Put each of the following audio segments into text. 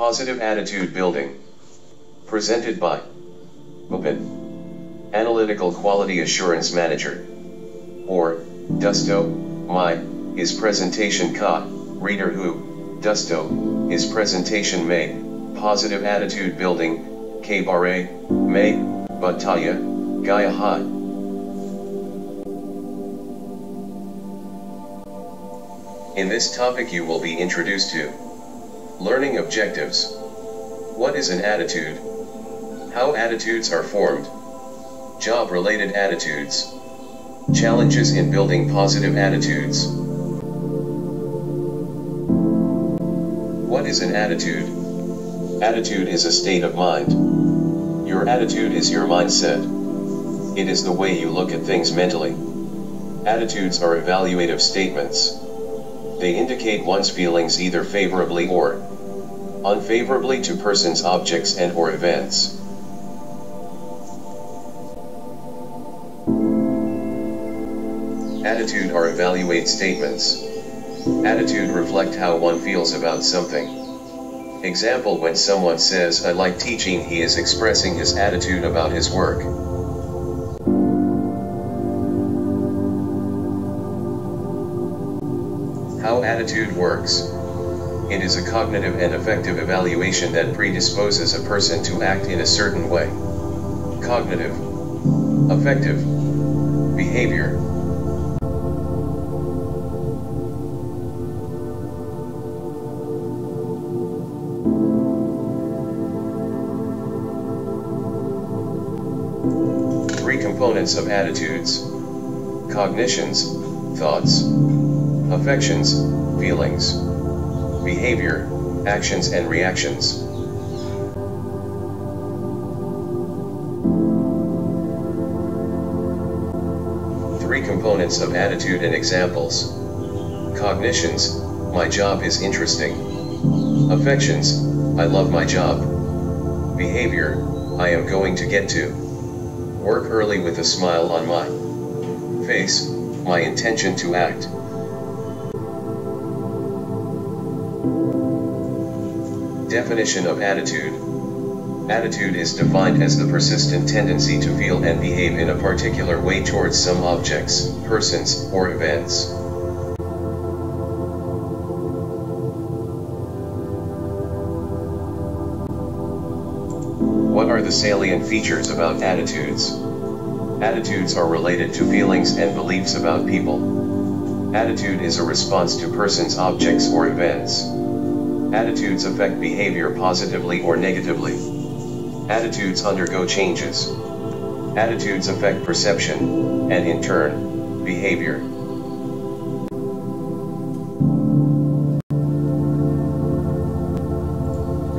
Positive Attitude Building. Presented by Mopin, Analytical Quality Assurance Manager, or Dusto, my, is presentation ka, reader who, Dusto, is presentation may, Positive Attitude Building, Kabare, may, Bataya, Gaya Hai. In this topic you will be introduced to learning objectives. What is an attitude? How attitudes are formed. Job-related attitudes. Challenges in building positive attitudes. What is an attitude? Attitude is a state of mind. Your attitude is your mindset. It is the way you look at things mentally. Attitudes are evaluative statements. They indicate one's feelings either favorably or unfavorably to persons, objects, and/or events. Attitude are evaluate statements. Attitude reflect how one feels about something. Example, when someone says, "I like teaching," he is expressing his attitude about his work. How attitude works. It is a cognitive and affective evaluation that predisposes a person to act in a certain way. Cognitive, affective, behavior. Three components of attitudes: cognitions, thoughts, affections, feelings, behavior, actions and reactions. Three components of attitude and examples. Cognitions, my job is interesting. Affections, I love my job. Behavior, I am going to get to work early with a smile on my face, my intention to act. Definition of attitude. Attitude is defined as the persistent tendency to feel and behave in a particular way towards some objects, persons, or events. What are the salient features about attitudes? Attitudes are related to feelings and beliefs about people. Attitude is a response to persons, objects, or events. Attitudes affect behavior positively or negatively. Attitudes undergo changes. Attitudes affect perception, and in turn, behavior.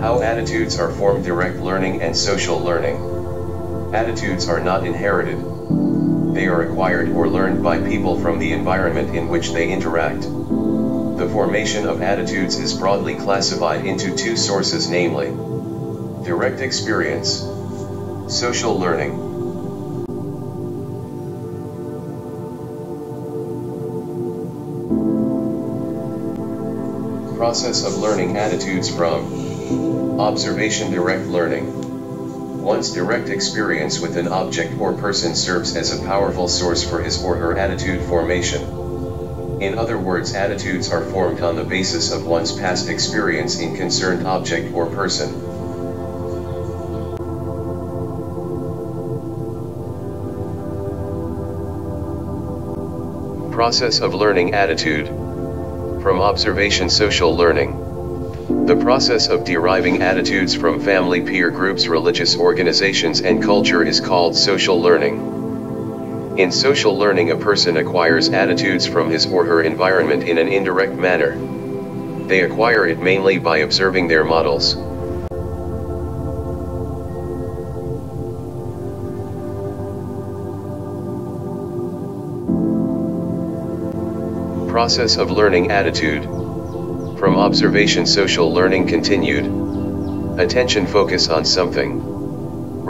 How attitudes are formed: direct learning and social learning. Attitudes are not inherited. They are acquired or learned by people from the environment in which they interact. The formation of attitudes is broadly classified into two sources, namely, direct experience, social learning. Process of learning attitudes from observation. Direct learning. One's direct experience with an object or person serves as a powerful source for his or her attitude formation. In other words, attitudes are formed on the basis of one's past experience in concerned object or person. Process of learning attitude. From observation. Social learning. The process of deriving attitudes from family, peer groups, religious organizations, and culture is called social learning. In social learning, a person acquires attitudes from his or her environment in an indirect manner. They acquire it mainly by observing their models. Process of learning attitude. From observation. Social learning continued. Attention, focus on something.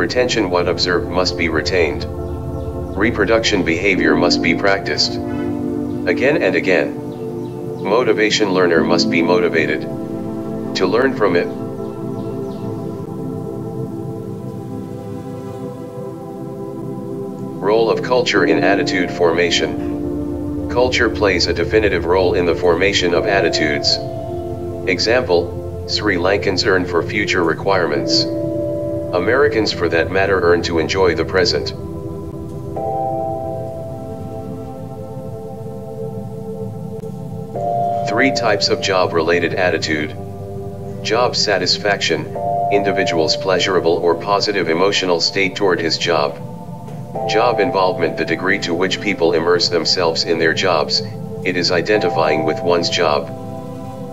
Retention, what observed must be retained. Reproduction, behavior must be practiced again and again. Motivation, learner must be motivated to learn from it. Culture in attitude formation. Culture plays a definitive role in the formation of attitudes. Example, Sri Lankans earn for future requirements. Americans, for that matter, earn to enjoy the present. Three types of job-related attitude. Job satisfaction, individual's pleasurable or positive emotional state toward his job. Job involvement, the degree to which people immerse themselves in their jobs, it is identifying with one's job.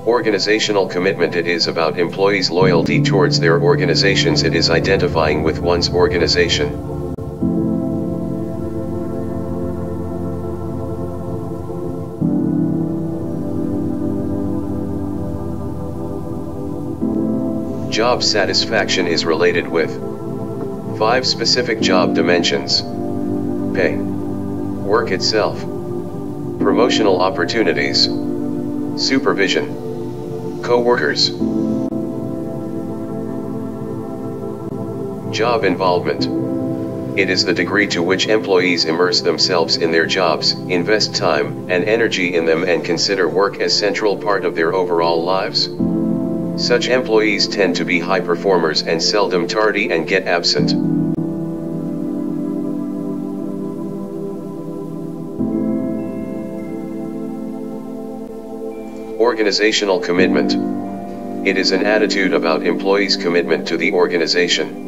Organizational commitment, it is about employees' loyalty towards their organizations, it is identifying with one's organization. Job satisfaction is related with 5 specific job dimensions: pay, work itself, promotional opportunities, supervision, co-workers. Job involvement. It is the degree to which employees immerse themselves in their jobs, invest time and energy in them, and consider work as central part of their overall lives. Such employees tend to be high performers and seldom tardy and get absent. Organizational commitment. It is an attitude about employees' commitment to the organization.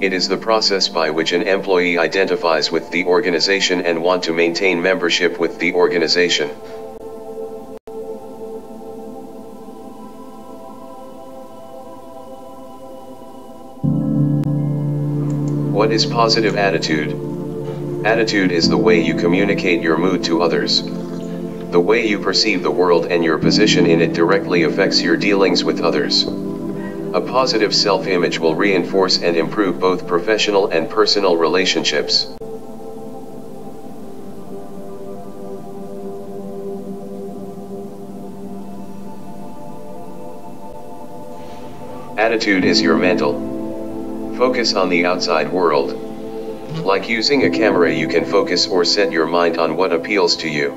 It is the process by which an employee identifies with the organization and wants to maintain membership with the organization. What is positive attitude? Attitude is the way you communicate your mood to others. The way you perceive the world and your position in it directly affects your dealings with others. A positive self-image will reinforce and improve both professional and personal relationships. Attitude is your mental focus on the outside world. Like using a camera, you can focus or set your mind on what appeals to you.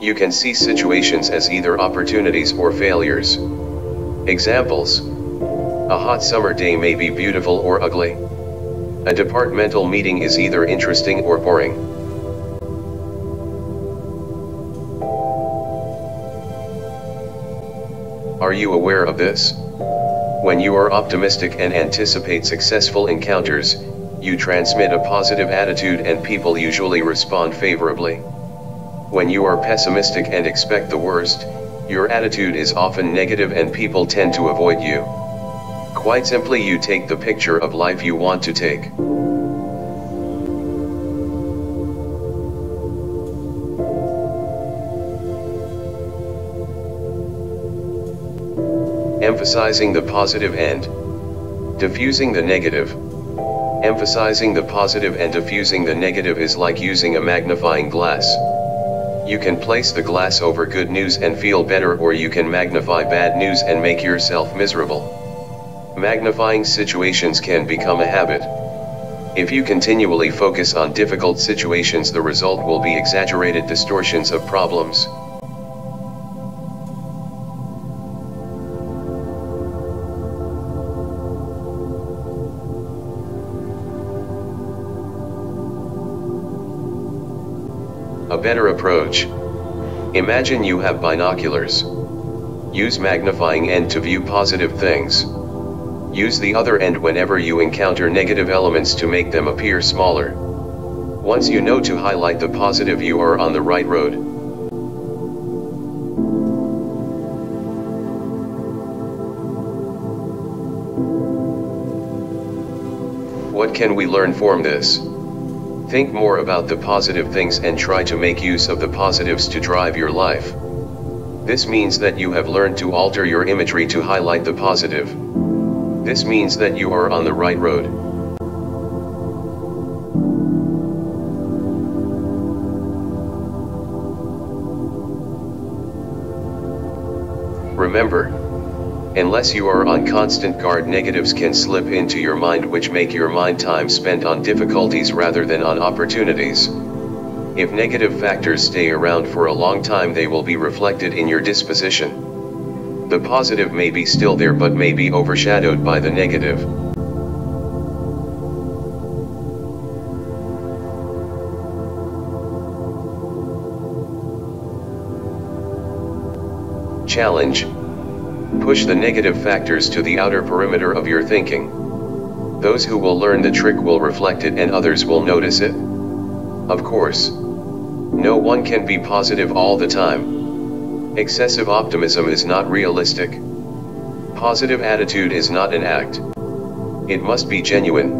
You can see situations as either opportunities or failures. Examples: a hot summer day may be beautiful or ugly. A departmental meeting is either interesting or boring. Are you aware of this? When you are optimistic and anticipate successful encounters, you transmit a positive attitude and people usually respond favorably. When you are pessimistic and expect the worst, your attitude is often negative and people tend to avoid you. Quite simply, you take the picture of life you want to take. Emphasizing the positive and diffusing the negative. Emphasizing the positive and diffusing the negative is like using a magnifying glass. You can place the glass over good news and feel better, or you can magnify bad news and make yourself miserable. Magnifying situations can become a habit. If you continually focus on difficult situations, the result will be exaggerated distortions of problems. A better approach. Imagine you have binoculars. Use magnifying end to view positive things. Use the other end whenever you encounter negative elements to make them appear smaller. Once you know to highlight the positive, you are on the right road. What can we learn from this? Think more about the positive things and try to make use of the positives to drive your life. This means that you have learned to alter your imagery to highlight the positive. This means that you are on the right road. Remember, Unless you are on constant guard, negatives can slip into your mind, which make your mind time spent on difficulties rather than on opportunities. If negative factors stay around for a long time, they will be reflected in your disposition. The positive may be still there but may be overshadowed by the negative. Challenge. Push the negative factors to the outer perimeter of your thinking. Those who will learn the trick will reflect it and others will notice it. Of course, no one can be positive all the time. Excessive optimism is not realistic. Positive attitude is not an act. It must be genuine.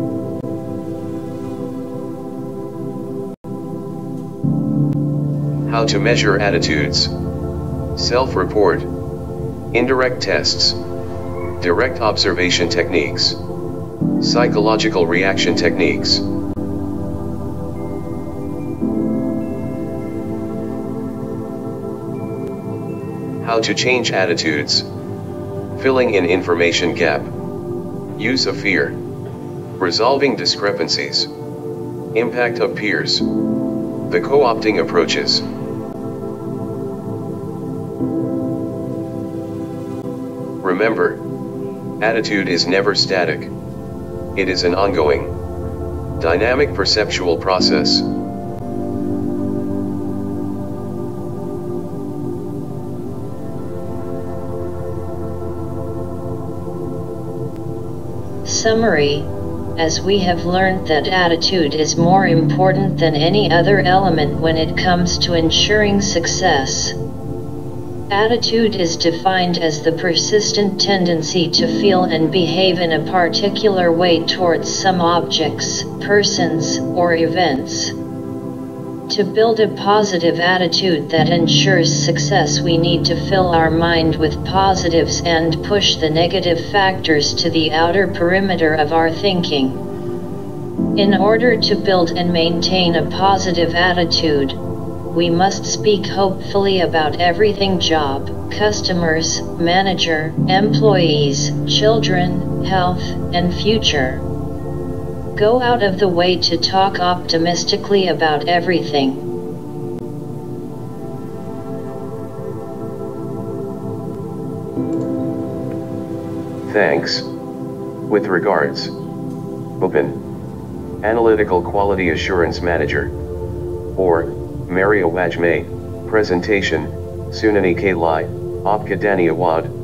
How to measure attitudes. Self-report. Indirect tests. Direct observation techniques. Psychological reaction techniques. How to change attitudes. Filling in information gap. Use of fear. Resolving discrepancies. Impact of peers. The co-opting approaches. Remember, attitude is never static. It is an ongoing, dynamic perceptual process. Summary, as we have learned that attitude is more important than any other element when it comes to ensuring success. Attitude is defined as the persistent tendency to feel and behave in a particular way towards some objects, persons, or events. To build a positive attitude that ensures success, we need to fill our mind with positives and push the negative factors to the outer perimeter of our thinking. In order to build and maintain a positive attitude, we must speak hopefully about everything: job, customers, manager, employees, children, health, and future. Go out of the way to talk optimistically about everything. Thanks. With regards, Open, Analytical Quality Assurance Manager, or Maria Wajmay, Presentation, Sunani K. Lai, Opka Dani Awad.